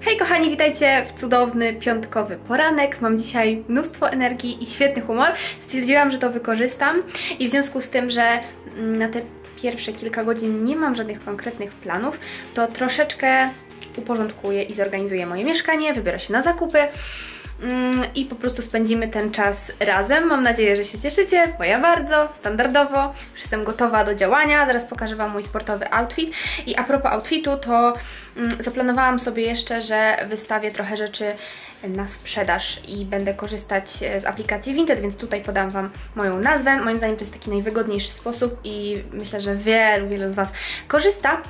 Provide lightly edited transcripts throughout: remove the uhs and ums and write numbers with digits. Hej kochani, witajcie w cudowny piątkowy poranek. Mam dzisiaj mnóstwo energii i świetny humor. Stwierdziłam, że to wykorzystam i w związku z tym, że na te pierwsze kilka godzin nie mam żadnych konkretnych planów, to troszeczkę uporządkuję i zorganizuję moje mieszkanie, wybiorę się na zakupy i po prostu spędzimy ten czas razem. Mam nadzieję, że się cieszycie, bo ja bardzo, standardowo. Już jestem gotowa do działania, zaraz pokażę Wam mój sportowy outfit. I a propos outfitu, to zaplanowałam sobie jeszcze, że wystawię trochę rzeczy na sprzedaż i będę korzystać z aplikacji Vinted, więc tutaj podam Wam moją nazwę. Moim zdaniem to jest taki najwygodniejszy sposób i myślę, że wielu z Was korzysta,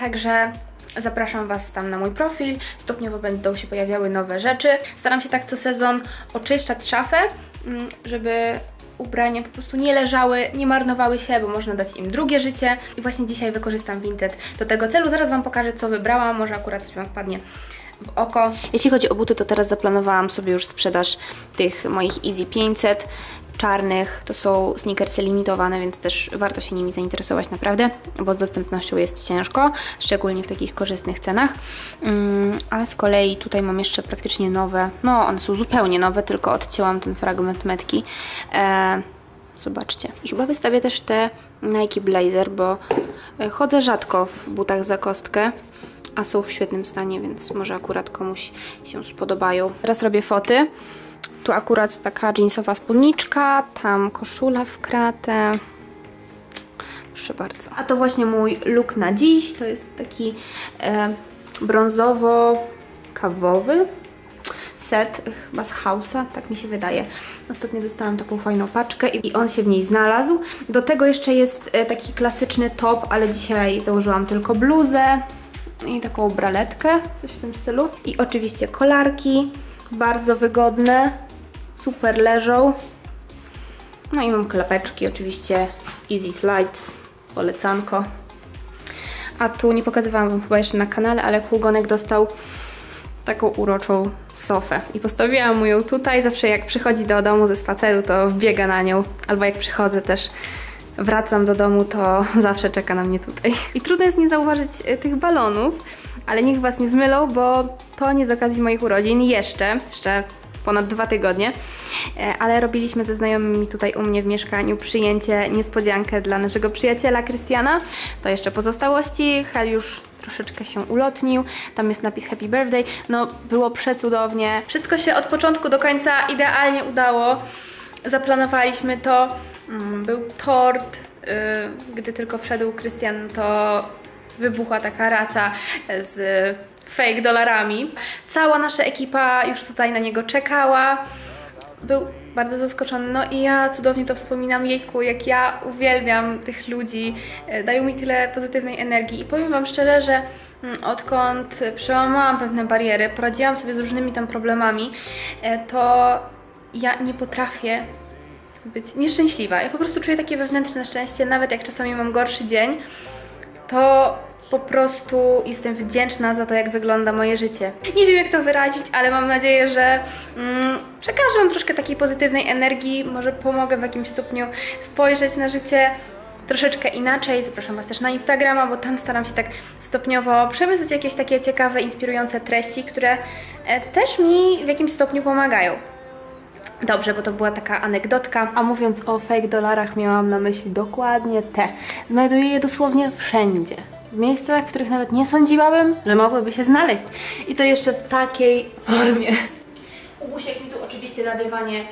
także zapraszam Was tam na mój profil. Stopniowo będą się pojawiały nowe rzeczy. Staram się tak co sezon oczyszczać szafę, żeby ubrania po prostu nie leżały, nie marnowały się, bo można dać im drugie życie. I właśnie dzisiaj wykorzystam Vinted do tego celu. Zaraz Wam pokażę, co wybrałam, może akurat coś Wam wpadnie w oko. Jeśli chodzi o buty, to teraz zaplanowałam sobie już sprzedaż tych moich Easy 500 czarnych. To są sneakersy limitowane, więc też warto się nimi zainteresować naprawdę, bo z dostępnością jest ciężko, szczególnie w takich korzystnych cenach. A z kolei tutaj mam jeszcze praktycznie nowe, no one są zupełnie nowe, tylko odcięłam ten fragment metki. Zobaczcie. I chyba wystawię też te Nike Blazer, bo chodzę rzadko w butach za kostkę, a są w świetnym stanie, więc może akurat komuś się spodobają. Teraz robię foty. Tu akurat taka jeansowa spódniczka, tam koszula w kratę. Proszę bardzo. A to właśnie mój look na dziś. To jest taki brązowo-kawowy set, chyba z House'a, tak mi się wydaje. Ostatnio dostałam taką fajną paczkę i on się w niej znalazł. Do tego jeszcze jest taki klasyczny top, ale dzisiaj założyłam tylko bluzę i taką braletkę, coś w tym stylu. I oczywiście kolarki, bardzo wygodne, super leżą. No i mam klapeczki, oczywiście Easy Slides, polecanko. A tu nie pokazywałam Wam chyba jeszcze na kanale, ale Kłógonek dostał taką uroczą sofę i postawiłam mu ją tutaj. Zawsze jak przychodzi do domu ze spaceru, to wbiega na nią, albo jak przychodzę też, wracam do domu, to zawsze czeka na mnie tutaj. I trudno jest nie zauważyć tych balonów, ale niech Was nie zmylą, bo to nie z okazji moich urodzin jeszcze ponad 2 tygodnie, ale robiliśmy ze znajomymi tutaj u mnie w mieszkaniu przyjęcie, niespodziankę dla naszego przyjaciela Krystiana. To jeszcze pozostałości, Hel już troszeczkę się ulotnił, tam jest napis Happy Birthday, no było przecudownie. Wszystko się od początku do końca idealnie udało, zaplanowaliśmy to, był tort, gdy tylko wszedł Krystian, to wybuchła taka raca z fake dolarami. Cała nasza ekipa już tutaj na niego czekała. Był bardzo zaskoczony. No i ja cudownie to wspominam. Jejku, jak ja uwielbiam tych ludzi. Dają mi tyle pozytywnej energii. I powiem Wam szczerze, że odkąd przełamałam pewne bariery, poradziłam sobie z różnymi tam problemami, to ja nie potrafię być nieszczęśliwa. Ja po prostu czuję takie wewnętrzne szczęście, nawet jak czasami mam gorszy dzień, to po prostu jestem wdzięczna za to, jak wygląda moje życie. Nie wiem, jak to wyrazić, ale mam nadzieję, że przekażę Wam troszkę takiej pozytywnej energii, może pomogę w jakimś stopniu spojrzeć na życie troszeczkę inaczej. Zapraszam Was też na Instagrama, bo tam staram się tak stopniowo przemyśleć jakieś takie ciekawe, inspirujące treści, które też mi w jakimś stopniu pomagają. Dobrze, bo to była taka anegdotka. A mówiąc o fake dolarach, miałam na myśli dokładnie te. Znajduję je dosłownie wszędzie. W miejscach, w których nawet nie sądziłabym, że mogłyby się znaleźć. I to jeszcze w takiej formie. Ubusiek mi tu oczywiście na dywanie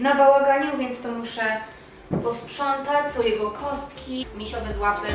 nabałaganił, więc to muszę posprzątać. Są jego kostki, misiowe z łapy.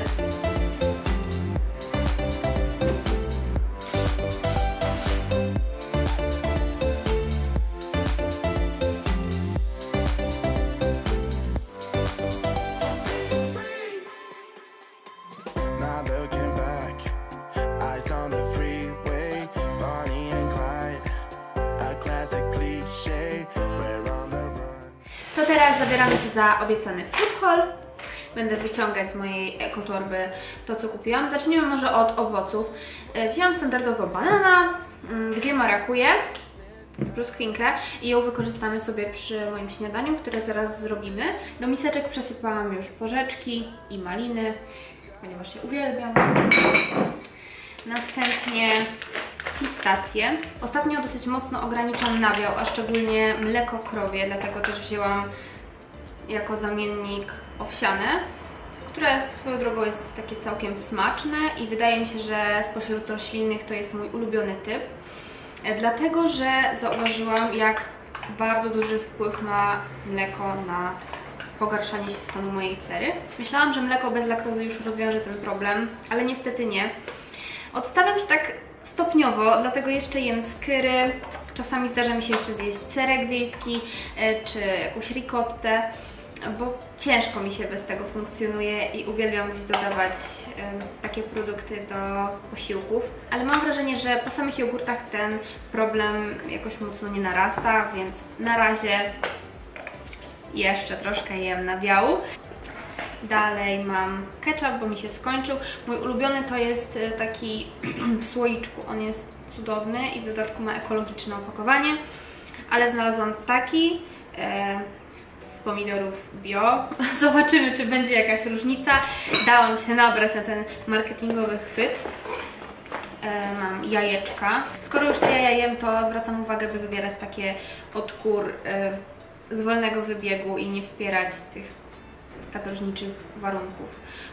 To teraz zabieramy się za obiecany food haul. Będę wyciągać z mojej ekotorby to, co kupiłam. Zacznijmy może od owoców. Wzięłam standardowo banana, 2 marakuje, brzoskwinkę i ją wykorzystamy sobie przy moim śniadaniu, które zaraz zrobimy. Do miseczek przesypałam już porzeczki i maliny, ponieważ je uwielbiam. Następnie pistacje. Ostatnio dosyć mocno ograniczam nabiał, a szczególnie mleko krowie, dlatego też wzięłam jako zamiennik owsiane, które swoją drogą jest takie całkiem smaczne i wydaje mi się, że spośród roślinnych to jest mój ulubiony typ, dlatego że zauważyłam, jak bardzo duży wpływ ma mleko na pogarszanie się stanu mojej cery. Myślałam, że mleko bez laktozy już rozwiąże ten problem, ale niestety nie. Odstawiam się tak stopniowo, dlatego jeszcze jem skyry, czasami zdarza mi się jeszcze zjeść serek wiejski czy jakąś ricottę, bo ciężko mi się bez tego funkcjonuje i uwielbiam gdzieś dodawać takie produkty do posiłków. Ale mam wrażenie, że po samych jogurtach ten problem jakoś mocno nie narasta, więc na razie jeszcze troszkę jem nabiału. Dalej mam ketchup, bo mi się skończył. Mój ulubiony to jest taki w słoiczku. On jest cudowny i w dodatku ma ekologiczne opakowanie. Ale znalazłam taki z pomidorów bio. Zobaczymy, czy będzie jakaś różnica. Dałam się nabrać na ten marketingowy chwyt. Mam jajeczka. Skoro już te jaja jem, to zwracam uwagę, by wybierać takie odkór z wolnego wybiegu i nie wspierać tych katorżniczych warunków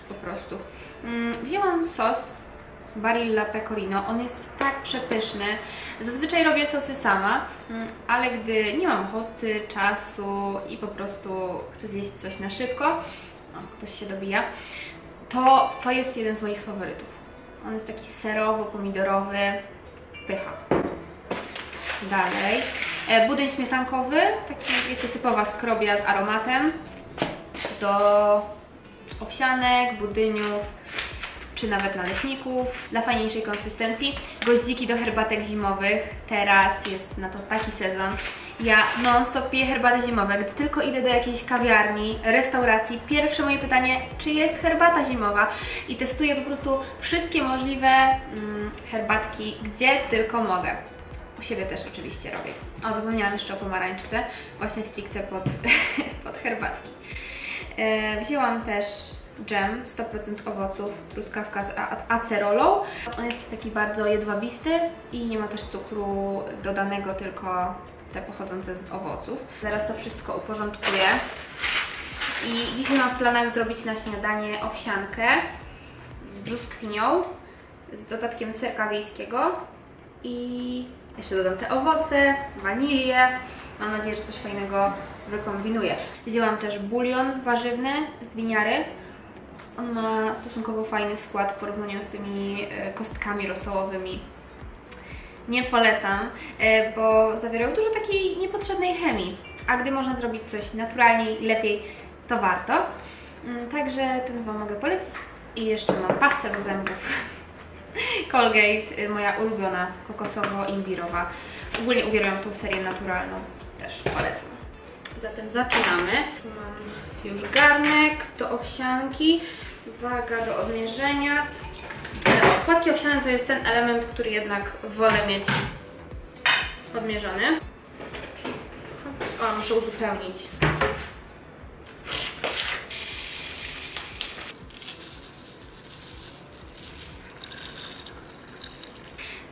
po prostu. Wzięłam sos Barilla Pecorino. On jest tak przepyszny. Zazwyczaj robię sosy sama, ale gdy nie mam ochoty, czasu i po prostu chcę zjeść coś na szybko, o, ktoś się dobija, to jest jeden z moich faworytów. On jest taki serowo-pomidorowy, pycha. Dalej budyń śmietankowy, taki, wiecie, typowa skrobia z aromatem. Do owsianek, budyniów czy nawet naleśników dla fajniejszej konsystencji. Goździki do herbatek zimowych, teraz jest na to taki sezon. Ja non stop piję herbaty zimowe. Gdy tylko idę do jakiejś kawiarni, restauracji, pierwsze moje pytanie, czy jest herbata zimowa, i testuję po prostu wszystkie możliwe herbatki, gdzie tylko mogę. U siebie też oczywiście robię. O, zapomniałam jeszcze o pomarańczce, właśnie stricte pod herbatki. Wzięłam też dżem 100% owoców, truskawka z acerolą. On jest taki bardzo jedwabisty i nie ma też cukru dodanego, tylko te pochodzące z owoców. Zaraz to wszystko uporządkuję. I dzisiaj mam w planach zrobić na śniadanie owsiankę z brzoskwinią, z dodatkiem serka wiejskiego i jeszcze dodam te owoce, wanilię. Mam nadzieję, że coś fajnego wykombinuję. Wzięłam też bulion warzywny z winiary. On ma stosunkowo fajny skład w porównaniu z tymi kostkami rosołowymi. Nie polecam, bo zawierają dużo takiej niepotrzebnej chemii. A gdy można zrobić coś naturalniej, lepiej, to warto. Także ten Wam mogę polecić. I jeszcze mam pastę do zębów. Colgate, moja ulubiona, kokosowo-imbirowa. Ogólnie uwielbiam tą serię naturalną, też polecam. Zatem zaczynamy. Mam już garnek do owsianki, waga do odmierzenia. Płatki owsiane to jest ten element, który jednak wolę mieć odmierzony. Ups, o, muszę uzupełnić.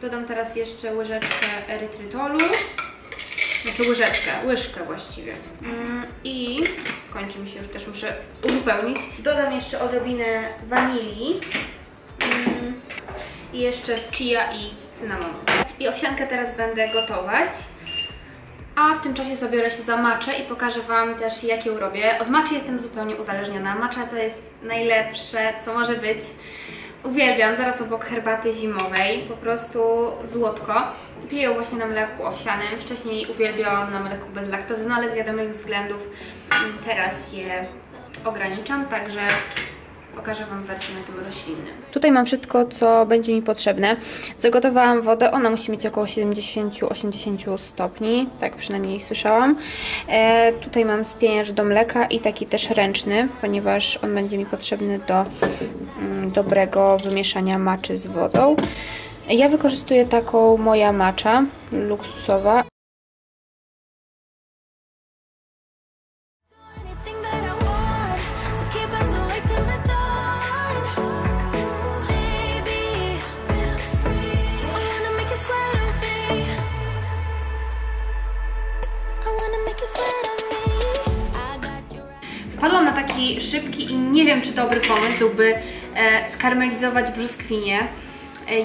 Dodam teraz jeszcze łyżeczkę erytrytolu, znaczy łyżkę właściwie. I kończy mi się już, też muszę uzupełnić. Dodam jeszcze odrobinę wanilii i jeszcze chia i cynamonu. I owsiankę teraz będę gotować, a w tym czasie zabiorę się za maczę i pokażę Wam też, jak ją robię. Od maczy jestem zupełnie uzależniona. Macza to jest najlepsze, co może być. Uwielbiam, zaraz obok herbaty zimowej, po prostu złotko. Piję ją właśnie na mleku owsianym. Wcześniej uwielbiałam na mleku bez laktozy, no ale z wiadomych względów teraz je ograniczam, także pokażę Wam wersję na tym roślinnym. Tutaj mam wszystko, co będzie mi potrzebne. Zagotowałam wodę, ona musi mieć około 70-80 stopni, tak przynajmniej słyszałam. Tutaj mam spieniacz do mleka i taki też ręczny, ponieważ on będzie mi potrzebny do dobrego wymieszania maczy z wodą. Ja wykorzystuję taką moja macza luksusowa. Swear taki szybki i nie wiem, czy dobry pomysł, by skarmelizować brzoskwinie.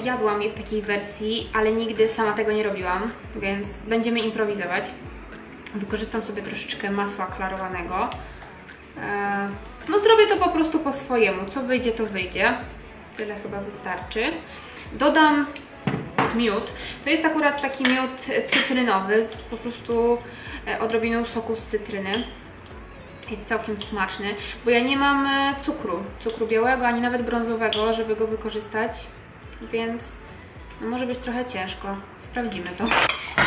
Jadłam je w takiej wersji, ale nigdy sama tego nie robiłam, więc będziemy improwizować. Wykorzystam sobie troszeczkę masła klarowanego. No zrobię to po prostu po swojemu, co wyjdzie, to wyjdzie. Tyle chyba wystarczy. Dodam miód. To jest akurat taki miód cytrynowy, z po prostu odrobiną soku z cytryny. Jest całkiem smaczny, bo ja nie mam cukru białego, ani nawet brązowego, żeby go wykorzystać, więc może być trochę ciężko. Sprawdzimy to.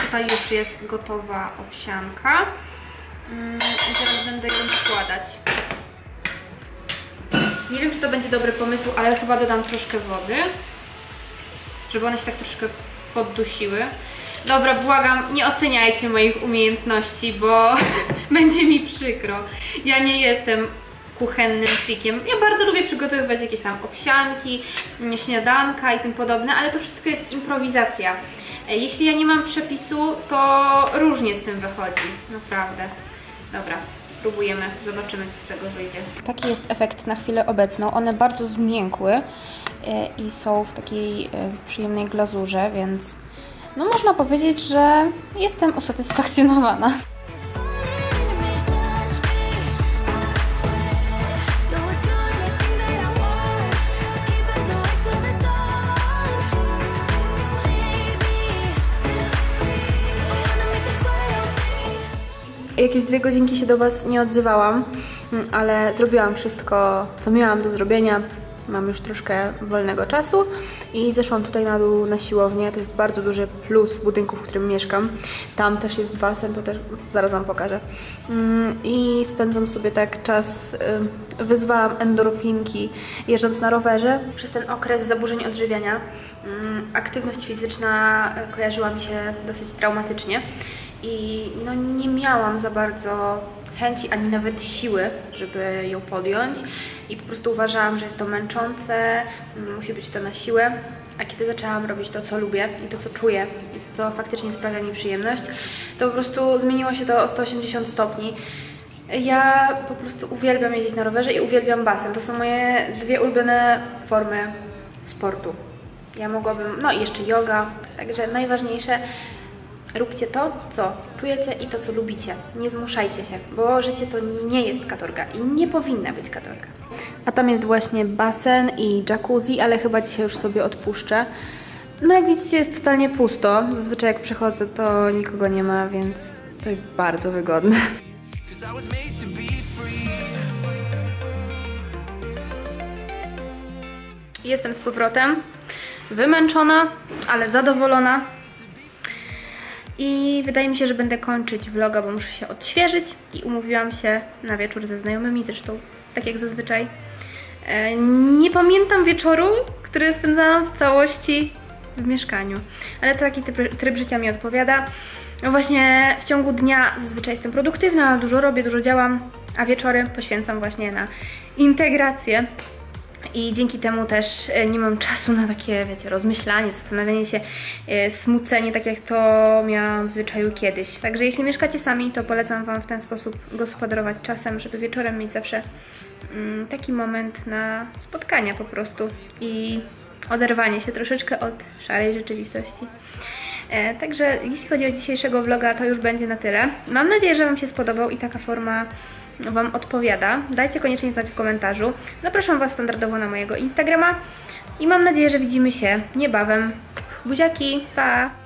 Tutaj już jest gotowa owsianka. I teraz będę ją składać. Nie wiem, czy to będzie dobry pomysł, ale chyba dodam troszkę wody, żeby one się tak troszkę poddusiły. Dobra, błagam, nie oceniajcie moich umiejętności, bo będzie mi przykro. Ja nie jestem kuchennym fikiem. Ja bardzo lubię przygotowywać jakieś tam owsianki, śniadanka i tym podobne, ale to wszystko jest improwizacja. Jeśli ja nie mam przepisu, to różnie z tym wychodzi, naprawdę. Dobra, próbujemy, zobaczymy, co z tego wyjdzie. Taki jest efekt na chwilę obecną. One bardzo zmiękły i są w takiej przyjemnej glazurze, więc no można powiedzieć, że jestem usatysfakcjonowana. Jakieś 2 godzinki się do Was nie odzywałam, ale zrobiłam wszystko, co miałam do zrobienia. Mam już troszkę wolnego czasu i zeszłam tutaj na dół na siłownię. To jest bardzo duży plus budynku, w którym mieszkam. Tam też jest basen, to też zaraz Wam pokażę. I spędzam sobie tak czas, wyzwalam endorfinki jeżdżąc na rowerze. Przez ten okres zaburzeń odżywiania aktywność fizyczna kojarzyła mi się dosyć traumatycznie. I no nie miałam za bardzo chęci, ani nawet siły, żeby ją podjąć i po prostu uważałam, że jest to męczące, musi być to na siłę, a kiedy zaczęłam robić to, co lubię i to, co czuję i to, co faktycznie sprawia mi przyjemność, to po prostu zmieniło się to o 180 stopni. Ja po prostu uwielbiam jeździć na rowerze i uwielbiam basen. To są moje 2 ulubione formy sportu. Ja mogłabym, no i jeszcze joga, także najważniejsze, róbcie to, co czujecie i to, co lubicie. Nie zmuszajcie się, bo życie to nie jest katorga i nie powinna być katorga. A tam jest właśnie basen i jacuzzi, ale chyba dzisiaj już sobie odpuszczę. No jak widzicie, jest totalnie pusto. Zazwyczaj jak przychodzę, to nikogo nie ma, więc to jest bardzo wygodne. Jestem z powrotem. Wymęczona, ale zadowolona. I wydaje mi się, że będę kończyć vloga, bo muszę się odświeżyć i umówiłam się na wieczór ze znajomymi, zresztą tak jak zazwyczaj. Nie pamiętam wieczoru, który spędzałam w całości w mieszkaniu, ale taki tryb życia mi odpowiada. No właśnie w ciągu dnia zazwyczaj jestem produktywna, dużo robię, dużo działam, a wieczory poświęcam właśnie na integrację. I dzięki temu też nie mam czasu na takie, wiecie, rozmyślanie, zastanawianie się, smucenie, tak jak to miałam w zwyczaju kiedyś. Także jeśli mieszkacie sami, to polecam Wam w ten sposób gospodarować czasem, żeby wieczorem mieć zawsze taki moment na spotkania po prostu i oderwanie się troszeczkę od szarej rzeczywistości. Także jeśli chodzi o dzisiejszego vloga, to już będzie na tyle. Mam nadzieję, że Wam się spodobał i taka forma Wam odpowiada. Dajcie koniecznie znać w komentarzu. Zapraszam Was standardowo na mojego Instagrama i mam nadzieję, że widzimy się niebawem. Buziaki, pa!